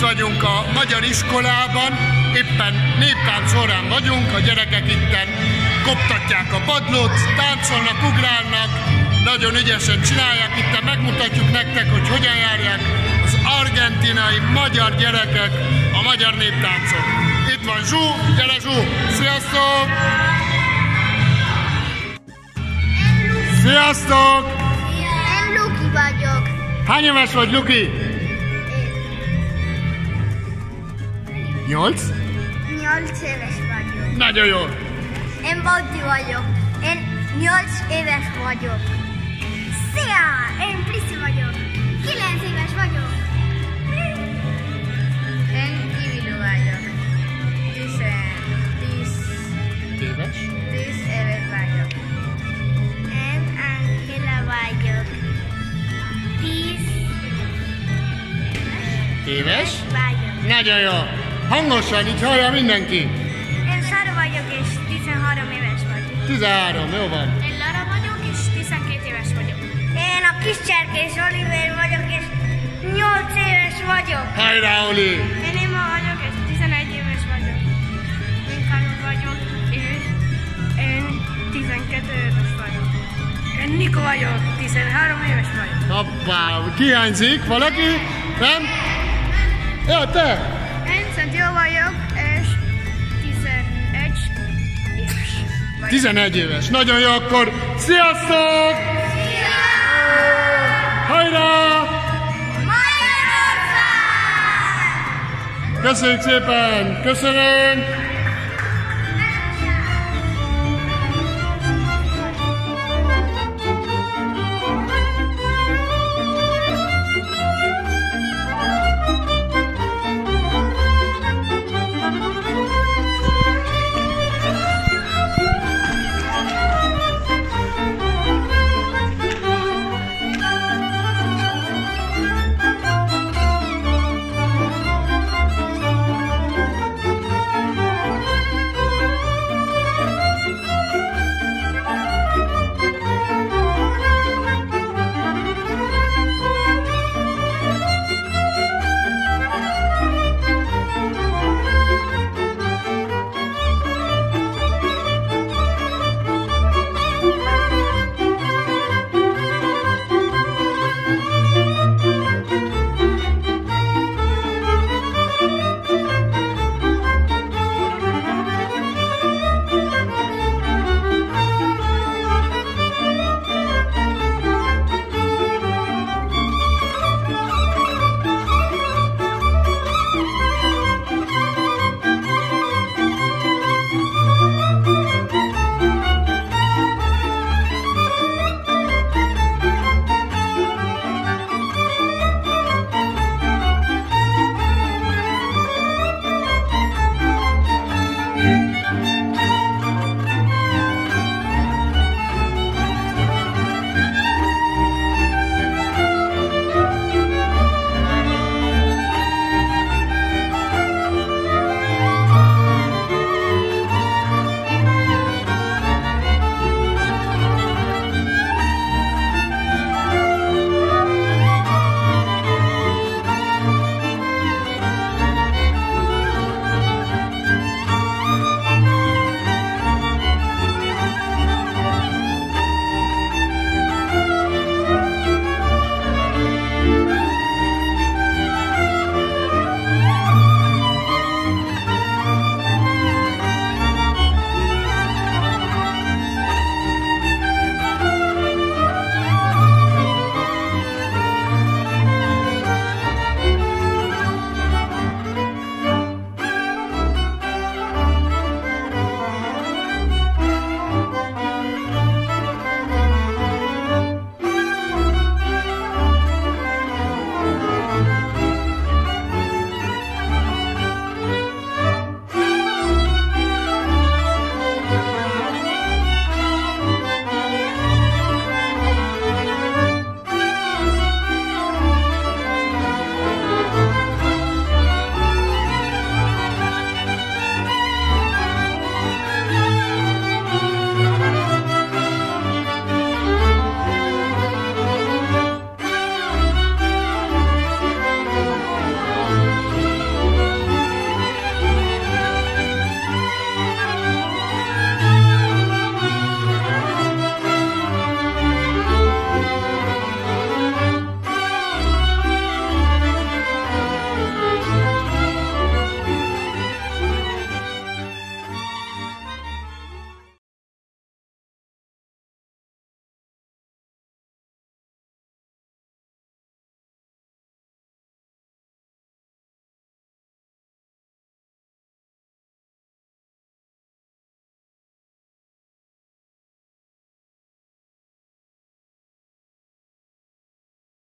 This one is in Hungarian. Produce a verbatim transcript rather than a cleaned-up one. Vagyunk a magyar iskolában, éppen néptánc órán vagyunk, a gyerekek itten koptatják a padlót, táncolnak, ugrálnak, nagyon ügyesen csinálják, itten megmutatjuk nektek, hogy hogyan járják az argentinai magyar gyerekek a magyar néptáncot. Itt van Zsú, gyere Zsú! Sziasztok! Sziasztok! Én Luki vagyok. Hány éves vagy, Luki? Nyolc? Nyolc éves vagyok. Nagyon jó. Én Bauti vagyok. Én nyolc éves vagyok. Szia! Én Prisci vagyok. Kilenc éves vagyok. Én Ibilu vagyok. tíz éves? tíz éves vagyok. Én Angela vagyok. tíz éves vagyok. Nagyon jó. Hangosan, így hallja mindenki! Én Szara vagyok, és tizenhárom éves vagyok. tizenhárom, jó van. Én Lara vagyok, és tizenkét éves vagyok. Én a kis cserkés Oliver vagyok, és nyolc éves vagyok. Hajrá, Oli! Én Emma vagyok, és tizenegy éves vagyok. Én Karun vagyok, és én tizenkét éves vagyok. Én Niko vagyok, tizenhárom éves vagyok. Hoppá, kiányzik valaki? Nem? Jó, te! Jó vagyok, és tizenegy éves. tizenegy éves. Nagyon jó, akkor sziasztok! Sziasztok! Hajrá! Magyarország! Köszönjük szépen! Köszönöm!